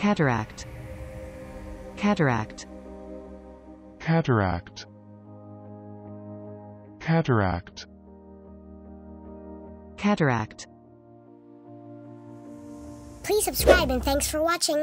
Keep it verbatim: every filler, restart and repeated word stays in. Cataract. Cataract. Cataract. Cataract. Cataract. Please subscribe and thanks for watching.